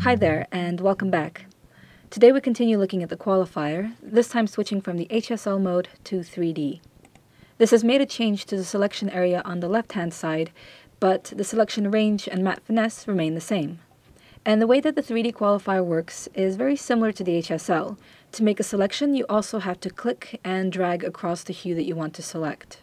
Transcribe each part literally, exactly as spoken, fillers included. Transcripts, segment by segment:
Hi there, and welcome back. Today we continue looking at the qualifier, this time switching from the H S L mode to three D. This has made a change to the selection area on the left-hand side, but the selection range and matte finesse remain the same. And the way that the three D qualifier works is very similar to the H S L. To make a selection, you also have to click and drag across the hue that you want to select.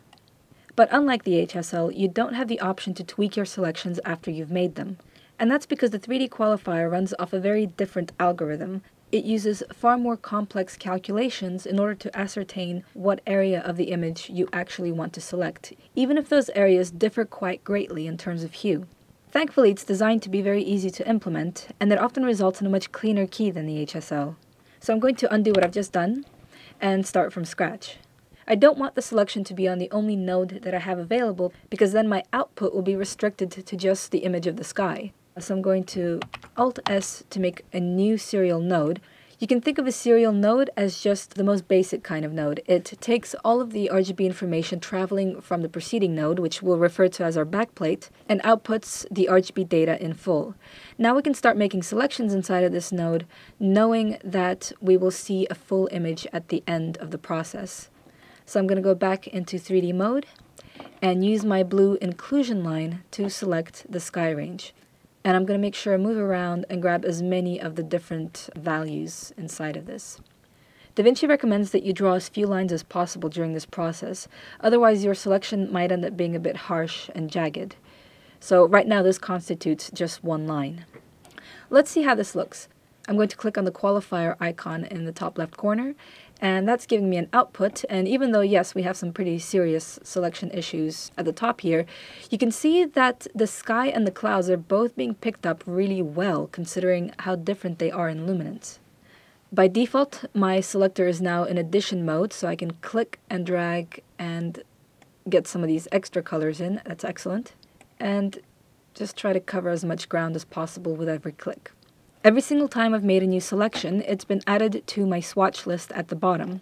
But unlike the H S L, you don't have the option to tweak your selections after you've made them. And that's because the three D qualifier runs off a very different algorithm. It uses far more complex calculations in order to ascertain what area of the image you actually want to select, even if those areas differ quite greatly in terms of hue. Thankfully, it's designed to be very easy to implement, and that often results in a much cleaner key than the H S L. So I'm going to undo what I've just done and start from scratch. I don't want the selection to be on the only node that I have available, because then my output will be restricted to just the image of the sky. So I'm going to Alt S to make a new serial node. You can think of a serial node as just the most basic kind of node. It takes all of the R G B information traveling from the preceding node, which we'll refer to as our backplate, and outputs the R G B data in full. Now we can start making selections inside of this node, knowing that we will see a full image at the end of the process. So I'm going to go back into three D mode and use my blue inclusion line to select the sky range. And I'm going to make sure I move around and grab as many of the different values inside of this. DaVinci recommends that you draw as few lines as possible during this process, otherwise your selection might end up being a bit harsh and jagged. So right now this constitutes just one line. Let's see how this looks. I'm going to click on the qualifier icon in the top left corner, and that's giving me an output. And even though, yes, we have some pretty serious selection issues at the top here, you can see that the sky and the clouds are both being picked up really well, considering how different they are in luminance. By default, my selector is now in addition mode, so I can click and drag and get some of these extra colors in. That's excellent. And just try to cover as much ground as possible with every click. Every single time I've made a new selection, it's been added to my swatch list at the bottom.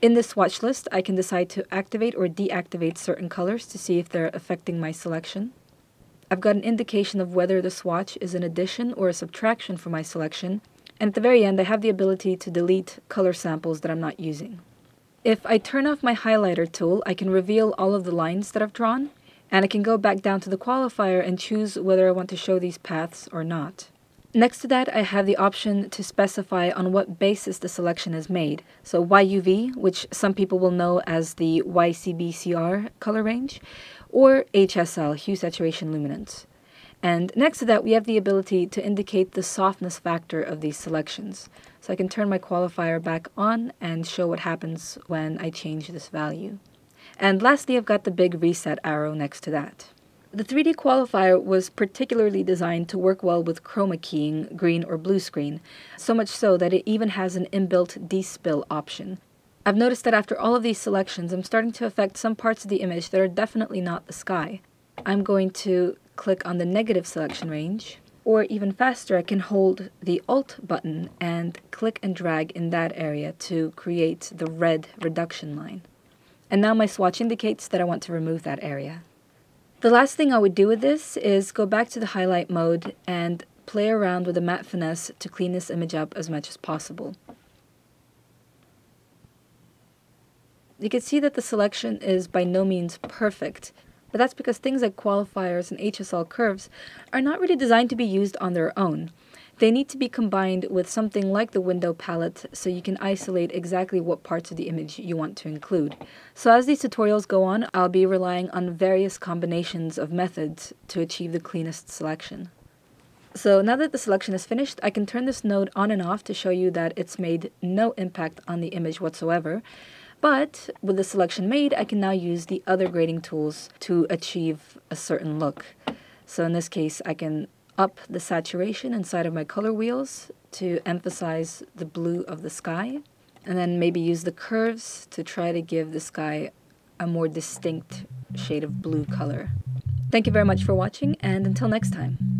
In this swatch list, I can decide to activate or deactivate certain colors to see if they're affecting my selection. I've got an indication of whether the swatch is an addition or a subtraction for my selection, and at the very end, I have the ability to delete color samples that I'm not using. If I turn off my highlighter tool, I can reveal all of the lines that I've drawn, and I can go back down to the qualifier and choose whether I want to show these paths or not. Next to that, I have the option to specify on what basis the selection is made. So Y U V, which some people will know as the Y C b C r color range, or H S L, hue, saturation, luminance. And next to that, we have the ability to indicate the softness factor of these selections. So I can turn my qualifier back on and show what happens when I change this value. And lastly, I've got the big reset arrow next to that. The three D qualifier was particularly designed to work well with chroma keying, green or blue screen, so much so that it even has an inbuilt despill option. I've noticed that after all of these selections, I'm starting to affect some parts of the image that are definitely not the sky. I'm going to click on the negative selection range, or even faster, I can hold the Alt button and click and drag in that area to create the red reduction line. And now my swatch indicates that I want to remove that area. The last thing I would do with this is go back to the highlight mode and play around with the matte finesse to clean this image up as much as possible. You can see that the selection is by no means perfect, but that's because things like qualifiers and H S L curves are not really designed to be used on their own. They need to be combined with something like the window palette so you can isolate exactly what parts of the image you want to include. So as these tutorials go on, I'll be relying on various combinations of methods to achieve the cleanest selection. So now that the selection is finished, I can turn this node on and off to show you that it's made no impact on the image whatsoever. But with the selection made, I can now use the other grading tools to achieve a certain look. So in this case, I can up the saturation inside of my color wheels to emphasize the blue of the sky, and then maybe use the curves to try to give the sky a more distinct shade of blue color. Thank you very much for watching, and until next time.